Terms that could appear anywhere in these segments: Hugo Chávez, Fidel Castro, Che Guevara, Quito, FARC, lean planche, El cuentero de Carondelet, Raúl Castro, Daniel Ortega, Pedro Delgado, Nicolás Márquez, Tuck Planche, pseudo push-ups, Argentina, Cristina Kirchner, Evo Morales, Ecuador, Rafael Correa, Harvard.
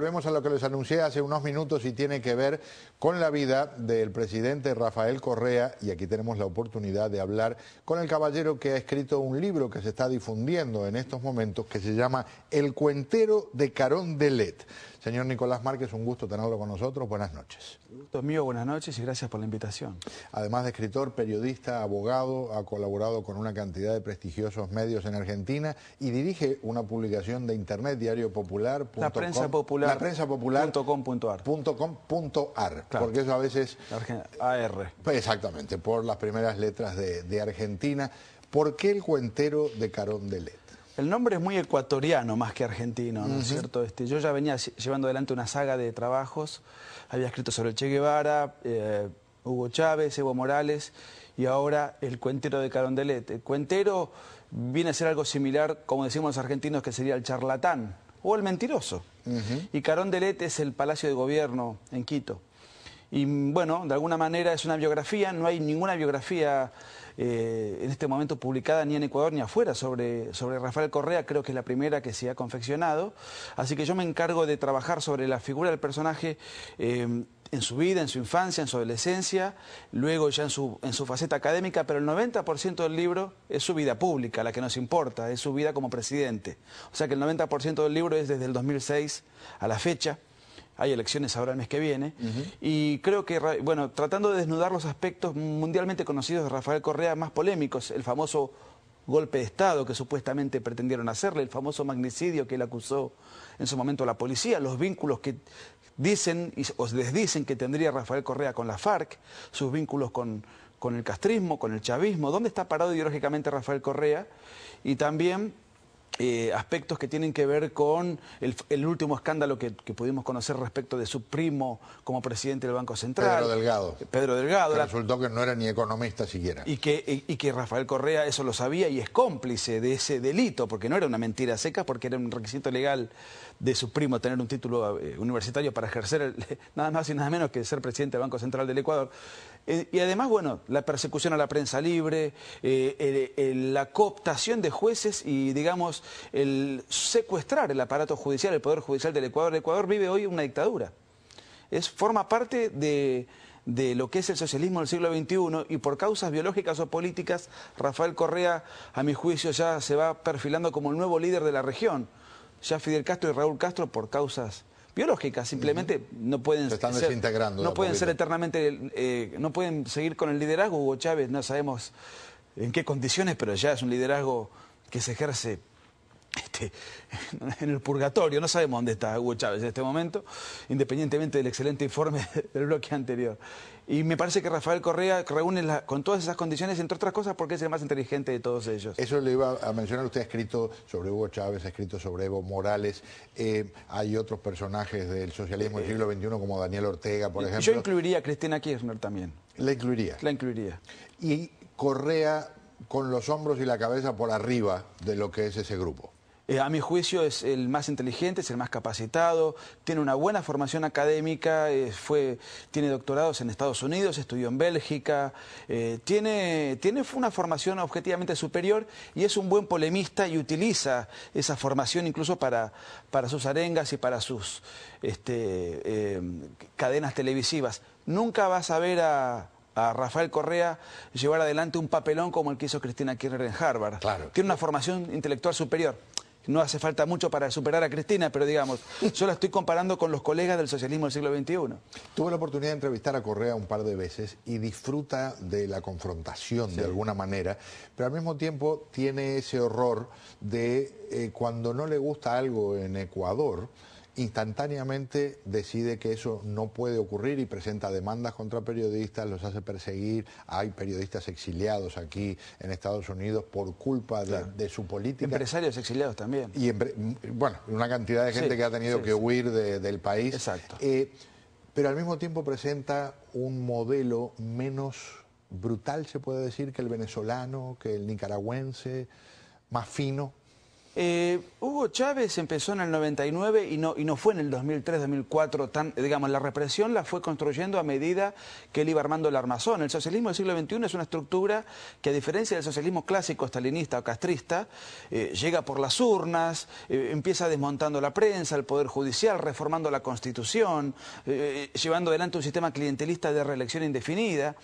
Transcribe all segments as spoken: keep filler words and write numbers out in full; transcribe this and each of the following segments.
volvemos a lo que les anuncié hace unos minutos y tiene que ver con la vida del presidente Rafael Correa, y aquí tenemos la oportunidad de hablar con el caballero que ha escrito un libro que se está difundiendo en estos momentos que se llama El cuentero de Carondelet. Señor Nicolás Márquez, un gusto tenerlo con nosotros, buenas noches. El gusto es mío, buenas noches y gracias por la invitación. Además de escritor, periodista, abogado, ha colaborado con una cantidad de prestigiosos medios en Argentina y dirige una publicación de internet, Diario Popular. La prensa popular. La prensa popular. .com.ar. .com.ar, claro. Porque eso a veces... A R. Exactamente, por las primeras letras de, de Argentina. ¿Por qué El cuentero de Carondelet? El nombre es muy ecuatoriano más que argentino, ¿no es cierto? Este, yo ya venía llevando adelante una saga de trabajos, había escrito sobre Che Guevara, eh, Hugo Chávez, Evo Morales y ahora El cuentero de Carondelet. El cuentero viene a ser algo similar, como decimos los argentinos, que sería el charlatán o el mentiroso. Uh-huh. Y Carondelet es el Palacio de Gobierno en Quito. Y bueno, de alguna manera es una biografía, no hay ninguna biografía... Eh, en este momento publicada ni en Ecuador ni afuera sobre, sobre Rafael Correa, creo que es la primera que se ha confeccionado, así que yo me encargo de trabajar sobre la figura del personaje eh, en su vida, en su infancia, en su adolescencia, luego ya en su, en su faceta académica, pero el noventa por ciento del libro es su vida pública, la que nos importa, es su vida como presidente, o sea que el noventa por ciento del libro es desde el dos mil seis a la fecha. Hay elecciones ahora el mes que viene, uh-huh. y creo que, bueno, tratando de desnudar los aspectos mundialmente conocidos de Rafael Correa más polémicos, el famoso golpe de Estado que supuestamente pretendieron hacerle, el famoso magnicidio que él acusó en su momento a la policía, los vínculos que dicen y, o desdicen que tendría Rafael Correa con la FARC, sus vínculos con, con el castrismo, con el chavismo, dónde está parado ideológicamente Rafael Correa, y también... Eh, aspectos que tienen que ver con el, el último escándalo que, que pudimos conocer respecto de su primo como presidente del Banco Central. Pedro Delgado. Pedro Delgado. Que resultó que no era ni economista siquiera. Y que, y, y que Rafael Correa eso lo sabía y es cómplice de ese delito, porque no era una mentira seca, porque era un requisito legal de su primo tener un título eh, universitario para ejercer el, nada más y nada menos que ser presidente del Banco Central del Ecuador. Eh, y además, bueno, la persecución a la prensa libre, eh, el, el, la cooptación de jueces y, digamos, el secuestrar el aparato judicial, el poder judicial del Ecuador. El Ecuador vive hoy una dictadura. Es, forma parte de, de lo que es el socialismo del siglo veintiuno y por causas biológicas o políticas, Rafael Correa, a mi juicio, ya se va perfilando como el nuevo líder de la región. Ya Fidel Castro y Raúl Castro por causas... biológicas, simplemente uh-huh. no pueden, se están desintegrando, no pueden ser eternamente, eh, no pueden seguir con el liderazgo. Hugo Chávez, no sabemos en qué condiciones, pero ya es un liderazgo que se ejerce este, en el purgatorio, no sabemos dónde está Hugo Chávez en este momento, independientemente del excelente informe del bloque anterior. Y me parece que Rafael Correa reúne la, con todas esas condiciones, entre otras cosas, porque es el más inteligente de todos ellos. Eso le iba a mencionar, usted ha escrito sobre Hugo Chávez, ha escrito sobre Evo Morales, eh, hay otros personajes del socialismo del siglo veintiuno como Daniel Ortega, por ejemplo. Yo incluiría a Cristina Kirchner también. ¿La incluiría? La incluiría. Y Correa con los hombros y la cabeza por arriba de lo que es ese grupo. Eh, a mi juicio es el más inteligente, es el más capacitado, tiene una buena formación académica, eh, fue, tiene doctorados en Estados Unidos, estudió en Bélgica, eh, tiene, tiene una formación objetivamente superior y es un buen polemista y utiliza esa formación incluso para, para sus arengas y para sus este, eh, cadenas televisivas. Nunca vas a ver a... a Rafael Correa llevar adelante un papelón como el que hizo Cristina Kirchner en Harvard. Claro. Tiene una formación intelectual superior. No hace falta mucho para superar a Cristina, pero digamos, yo la estoy comparando con los colegas del socialismo del siglo veintiuno. Tuve la oportunidad de entrevistar a Correa un par de veces y disfruta de la confrontación, sí, de alguna manera, pero al mismo tiempo tiene ese horror de eh, cuando no le gusta algo en Ecuador, instantáneamente decide que eso no puede ocurrir y presenta demandas contra periodistas, los hace perseguir, hay periodistas exiliados aquí en Estados Unidos por culpa de, claro. de su política. Empresarios exiliados también. Y bueno, una cantidad de gente sí, que ha tenido sí, que sí. huir de, del país. Exacto. Eh, pero al mismo tiempo presenta un modelo menos brutal, se puede decir, que el venezolano, que el nicaragüense, más fino. Eh, Hugo Chávez empezó en el noventa y nueve y no, y no fue en el dos mil tres, dos mil cuatro tan, digamos, la represión la fue construyendo a medida que él iba armando el armazón. El socialismo del siglo veintiuno es una estructura que, a diferencia del socialismo clásico stalinista o castrista, eh, llega por las urnas, eh, empieza desmontando la prensa, el poder judicial, reformando la constitución, eh, llevando adelante un sistema clientelista de reelección indefinida.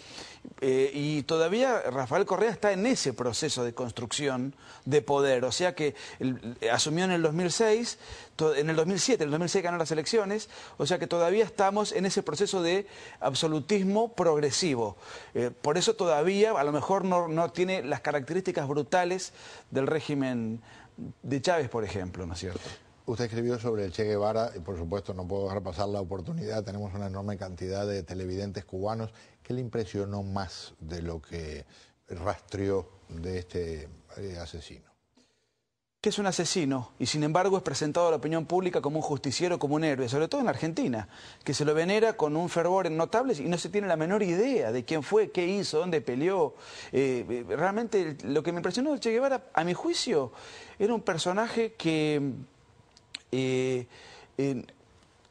Eh, y todavía Rafael Correa está en ese proceso de construcción de poder, o sea que el, asumió en el dos mil seis, to, en el dos mil siete, en el dos mil seis ganó las elecciones, o sea que todavía estamos en ese proceso de absolutismo progresivo. Eh, por eso todavía a lo mejor no, no tiene las características brutales del régimen de Chávez, por ejemplo, ¿no es cierto? Usted escribió sobre el Che Guevara y por supuesto no puedo dejar pasar la oportunidad, tenemos una enorme cantidad de televidentes cubanos. ¿Qué le impresionó más de lo que rastreó de este asesino? Que es un asesino y sin embargo es presentado a la opinión pública como un justiciero, como un héroe, sobre todo en Argentina, que se lo venera con un fervor notable y no se tiene la menor idea de quién fue, qué hizo, dónde peleó. Eh, realmente lo que me impresionó del Che Guevara, a mi juicio, era un personaje que... Eh, eh,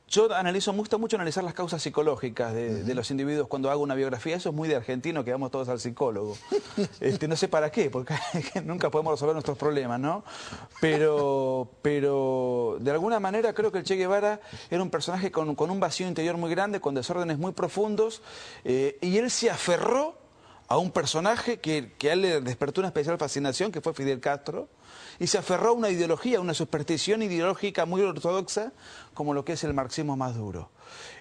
yo analizo, me gusta mucho analizar las causas psicológicas de, uh-huh. de los individuos cuando hago una biografía. Eso es muy de argentino, que vamos todos al psicólogo. Este, no sé para qué, porque nunca podemos resolver nuestros problemas, ¿no? Pero, pero de alguna manera creo que el Che Guevara era un personaje con, con un vacío interior muy grande, con desórdenes muy profundos, eh, y él se aferró a un personaje que, que a él le despertó una especial fascinación, que fue Fidel Castro, y se aferró a una ideología, a una superstición ideológica muy ortodoxa, como lo que es el marxismo más duro.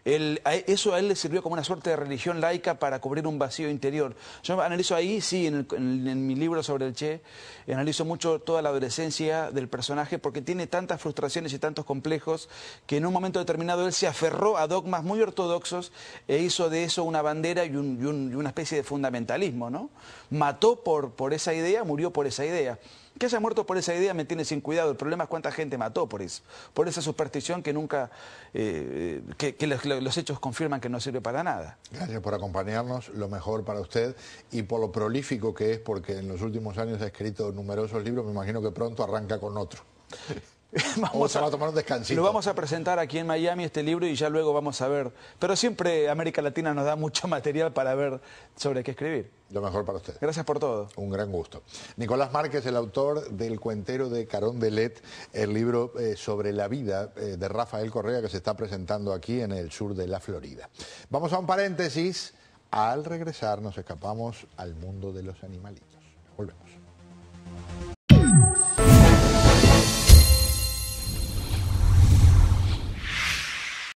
El, eso a él le sirvió como una suerte de religión laica para cubrir un vacío interior. Yo analizo ahí, sí, en, el, en, en mi libro sobre el Che, analizo mucho toda la adolescencia del personaje porque tiene tantas frustraciones y tantos complejos que en un momento determinado él se aferró a dogmas muy ortodoxos e hizo de eso una bandera y, un, y, un, y una especie de fundamentalismo, ¿no? Mató por, por esa idea, murió por esa idea. Que haya muerto por esa idea me tiene sin cuidado. El problema es cuánta gente mató por eso, por esa superstición que nunca, eh, que, que los, los hechos confirman que no sirve para nada. Gracias por acompañarnos, lo mejor para usted y por lo prolífico que es, porque en los últimos años ha escrito numerosos libros, me imagino que pronto arranca con otro. Vamos a, va a tomar un descansito. Lo vamos a presentar aquí en Miami, este libro, y ya luego vamos a ver. Pero siempre América Latina nos da mucho material para ver sobre qué escribir. Lo mejor para usted. Gracias por todo. Un gran gusto. Nicolás Márquez, el autor del Cuentero de Carondelet, el libro eh, sobre la vida eh, de Rafael Correa, que se está presentando aquí en el sur de la Florida. Vamos a un paréntesis. Al regresar nos escapamos al mundo de los animalitos. Volvemos.